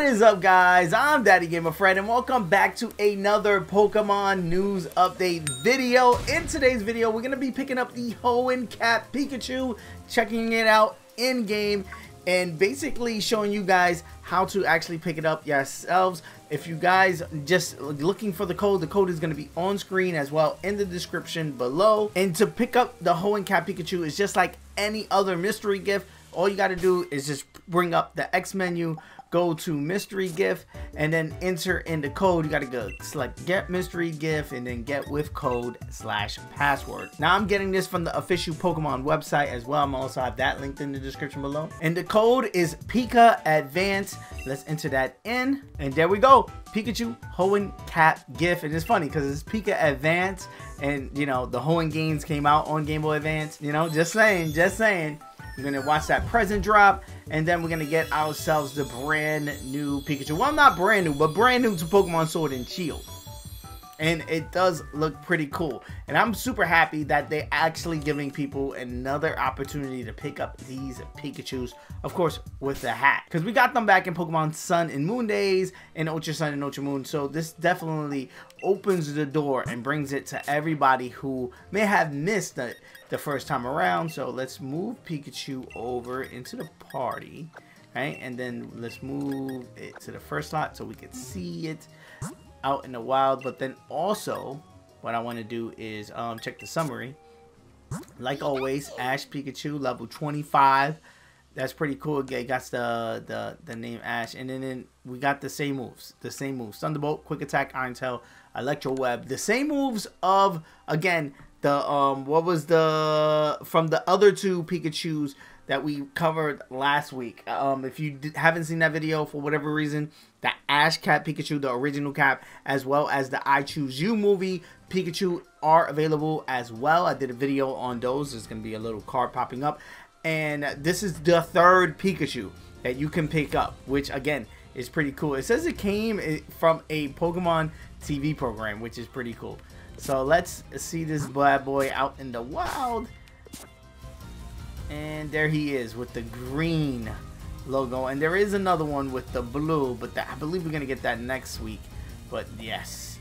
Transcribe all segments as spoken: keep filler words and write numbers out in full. What is up, guys? I'm DaddyGamer Fred, and welcome back to another Pokemon news update video. In today's video, we're going to be picking up the Hoenn Cap Pikachu, checking it out in-game, and basically showing you guys how to actually pick it up yourselves. If you guys just looking for the code, the code is going to be on screen as well in the description below. And to pick up the Hoenn Cap Pikachu is just like any other mystery gift. All you got to do is just bring up the X menu, go to mystery gift, and then enter in the code. You got to go select get mystery gift and then get with code slash password. Now I'm getting this from the official Pokemon website as well. I'm also have that linked in the description below. And the code is Pika Advance. Let's enter that in. And there we go. Pikachu Hoenn Cap gift. And it's funny because it's Pika Advance. And you know, the Hoenn games came out on Game Boy Advance. You know, just saying, just saying. We're going to watch that present drop, and then we're going to get ourselves the brand new Pikachu. Well, not brand new, but brand new to Pokemon Sword and Shield. And it does look pretty cool. And I'm super happy that they're actually giving people another opportunity to pick up these Pikachus. Of course, with the hat. Because we got them back in Pokemon Sun and Moon days and Ultra Sun and Ultra Moon. So this definitely opens the door and brings it to everybody who may have missed it the first time around. So let's move Pikachu over into the party. Right? And then let's move it to the first slot so we can see it out in the wild. But then also what I want to do is um check the summary. Like always, Ash Pikachu level twenty-five. That's pretty cool. It got the the the name Ash, and then, then we got the same moves the same moves Thunderbolt, Quick Attack, Iron Tail, Electro Web, the same moves of again the um what was the from the other two Pikachus that we covered last week. Um, if you did, haven't seen that video for whatever reason, the Ash Cap Pikachu, the original cap, as well as the I Choose You movie Pikachu are available as well. I did a video on those. There's going to be a little card popping up. And this is the third Pikachu that you can pick up, which again is pretty cool. It says it came from a Pokemon T V program, which is pretty cool. So let's see this bad boy out in the wild. And there he is with the green logo. And there is another one with the blue, but that, I believe we're going to get that next week. But yes.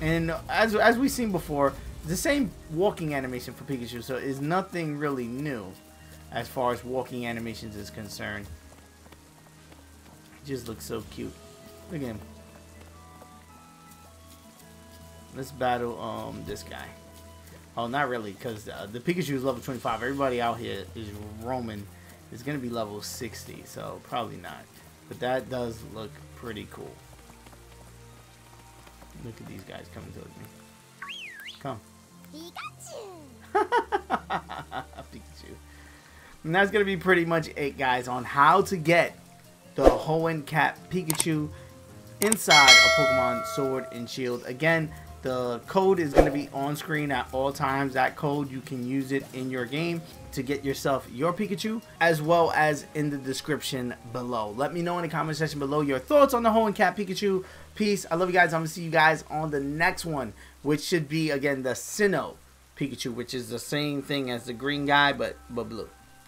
And as, as we've seen before, the same walking animation for Pikachu. So it's nothing really new as far as walking animations is concerned. He just looks so cute. Look at him. Let's battle um this guy. Oh, not really, because uh, the Pikachu is level twenty-five. Everybody out here is roaming. It's going to be level sixty, so probably not. But that does look pretty cool. Look at these guys coming towards me. Come. Pikachu! Pikachu. And that's going to be pretty much it, guys, on how to get the Hoenn Cap Pikachu inside of Pokemon Sword and Shield. Again, the code is going to be on screen at all times. That code, you can use it in your game to get yourself your Pikachu, as well as in the description below. Let me know in the comment section below your thoughts on the Hoenn Cap Pikachu. Peace. I love you guys. I'm going to see you guys on the next one, which should be, again, the Sinnoh Pikachu, which is the same thing as the green guy, but, but blue.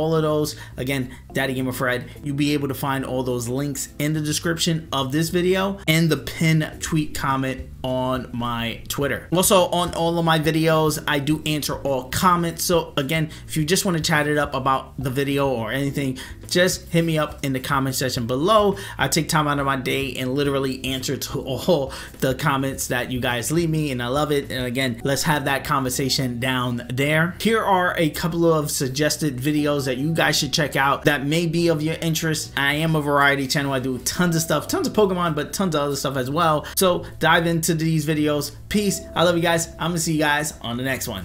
all of those. Again, DaddyGamer Fred. You'll be able to find all those links in the description of this video and the pin tweet comment on my Twitter. Also, on all of my videos, I do answer all comments. So again, if you just want to chat it up about the video or anything, just hit me up in the comment section below. I take time out of my day and literally answer to all the comments that you guys leave me, and I love it. And again, let's have that conversation down there. Here are a couple of suggested videos that you guys should check out that may be of your interest. I am a variety channel. I do tons of stuff, tons of Pokemon, but tons of other stuff as well. So dive into these videos. Peace. I love you guys. I'm gonna see you guys on the next one.